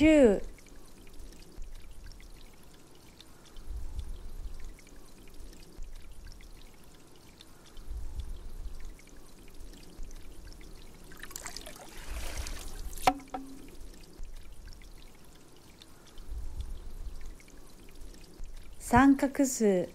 週、三角数。